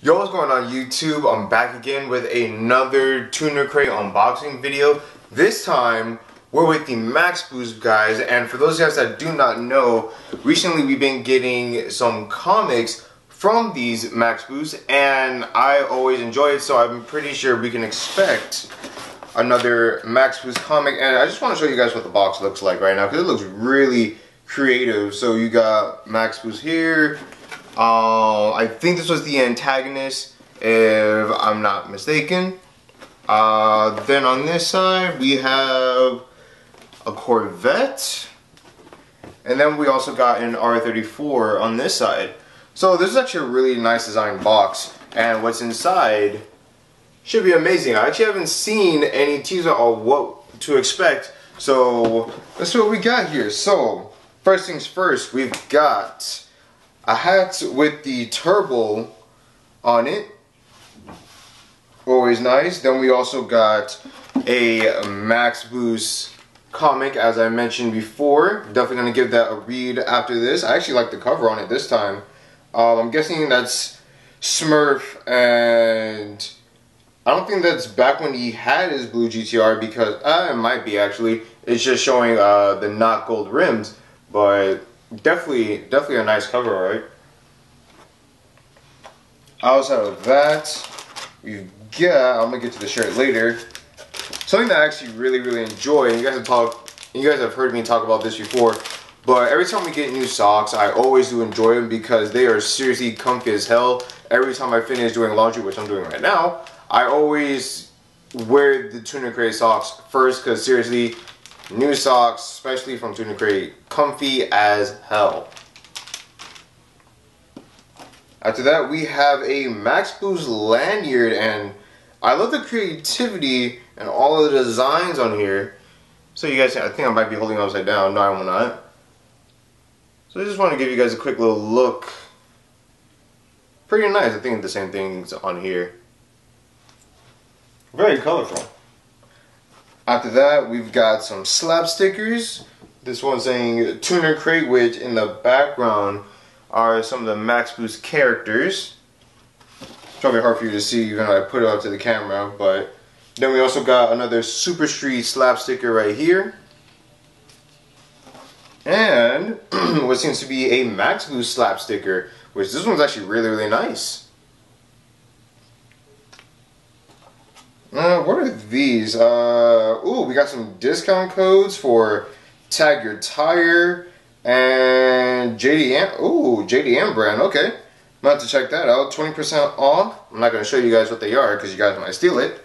Yo, what's going on YouTube? I'm back again with another Tuner Crate unboxing video. This time, we're with the Max Boost guys, and for those guys that do not know, recently we've been getting some comics from these Max Boosts, and I always enjoy it, so I'm pretty sure we can expect another Max Boost comic. And I just want to show you guys what the box looks like right now, because it looks really creative. So you got Max Boost here. I think this was the antagonist, if I'm not mistaken. Then on this side, we have a Corvette. And then we also got an R34 on this side. So this is actually a really nice design box. And what's inside should be amazing. I actually haven't seen any teaser on what to expect. So let's see what we got here. So first things first, we've got a hat with the turbo on it, always nice. Then we also got a Max Boost comic, as I mentioned before. Definitely gonna give that a read after this. I actually like the cover on it this time. I'm guessing that's Smurf, and I don't think that's back when he had his blue GT-R, because it might be actually. It's just showing the not gold rims, but Definitely a nice cover, right? Outside of that, we've got, I'm gonna get to the shirt later, something that I actually really enjoy, and you guys have heard me talk about this before, but every time we get new socks, I always do enjoy them because they are seriously comfy as hell. Every time I finish doing laundry, which I'm doing right now, I always wear the Tuner Crate socks first, because seriously, new socks, especially from Tuner Crate, comfy as hell. After that, we have a Max Boost lanyard, and I love the creativity and all of the designs on here. So you guys, I think I might be holding it upside down. No, I will not. So I just want to give you guys a quick little look. Pretty nice. I think the same things on here. Very colorful. After that, we've got some slap stickers. This one's saying Tuner Crate, which in the background are some of the Max Boost characters. It's probably hard for you to see even though I put it up to the camera, but then we also got another Super Street slap sticker right here. And what seems to be a Max Boost slap sticker, which this one's actually really nice. What are these? Ooh, we got some discount codes for Tag Your Tire and JDM. Ooh, JDM brand. Okay, I'm about to check that out. 20% off. I'm not going to show you guys what they are because you guys might steal it.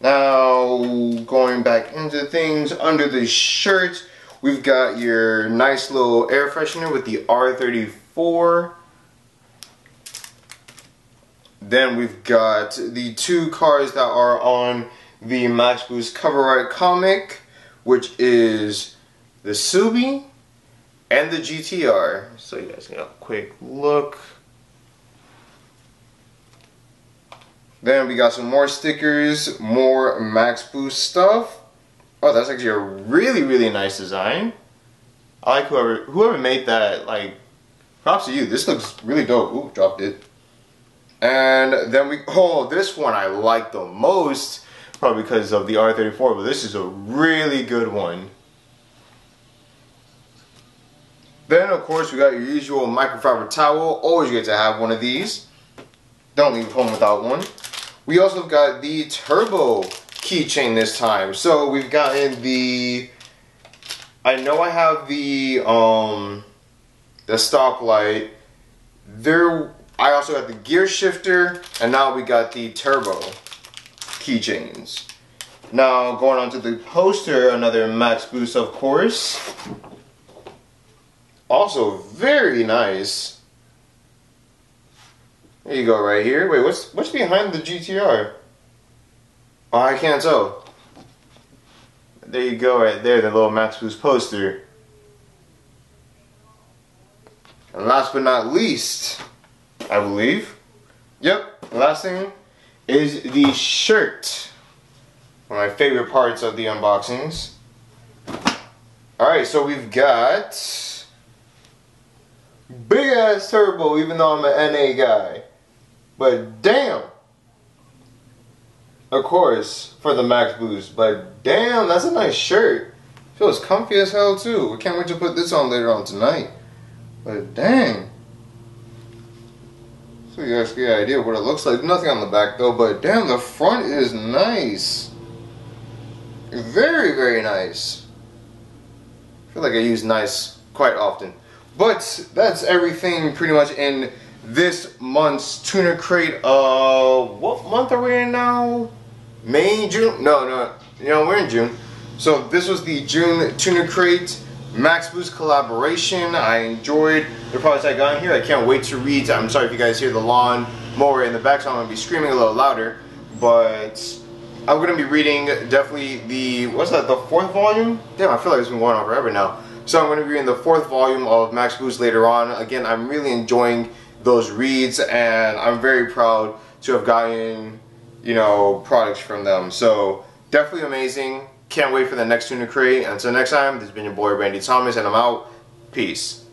Now, going back into things, under the shirt, we've got your nice little air freshener with the R34. Then we've got the two cars that are on the Max Boost cover art comic, which is the Subi and the GT-R. So you guys can get a quick look. Then we got some more stickers, more Max Boost stuff. Oh, that's actually a really nice design. I like whoever made that. Like, props to you. This looks really dope. Ooh, dropped it. And then we, oh, this one I like the most, probably because of the R34, but this is a really good one. Then, of course, we got your usual microfiber towel. Always good to have one of these. Don't leave home without one. We also got the turbo keychain this time. So we've gotten the, I know I have the stoplight. There, I also got the gear shifter, and now we got the turbo keychains. Now, going on to the poster, another Max Boost, of course. Also very nice. There you go, right here. Wait, what's behind the GT-R? Oh, I can't tell. There you go, right there, the little Max Boost poster. And last but not least, I believe. Yep, last thing is the shirt. One of my favorite parts of the unboxings. Alright, so we've got big ass turbo, even though I'm an NA guy. But damn! Of course, for the Max Boost, but damn, that's a nice shirt. Feels comfy as hell too. We can't wait to put this on later on tonight. But dang. So you guys get an idea of what it looks like. Nothing on the back though, but damn, the front is nice. Very, very nice. I feel like I use nice quite often. But that's everything pretty much in this month's Tuner Crate. What month are we in now? May, June? No, you know, we're in June. So this was the June Tuner Crate Max Boost collaboration. I enjoyed the products I got in here. I can't wait to read. I'm sorry if you guys hear the lawn mower in the back, so I'm gonna be screaming a little louder. But I'm gonna be reading definitely the, what's that, the 4th volume? Damn, I feel like it's been going on forever now. So I'm gonna be reading the 4th volume of Max Boost later on. Again, I'm really enjoying those reads, and I'm very proud to have gotten, you know, products from them. So definitely amazing. Can't wait for the next Tuner Crate. Until next time, this has been your boy Randy Thomas, and I'm out. Peace.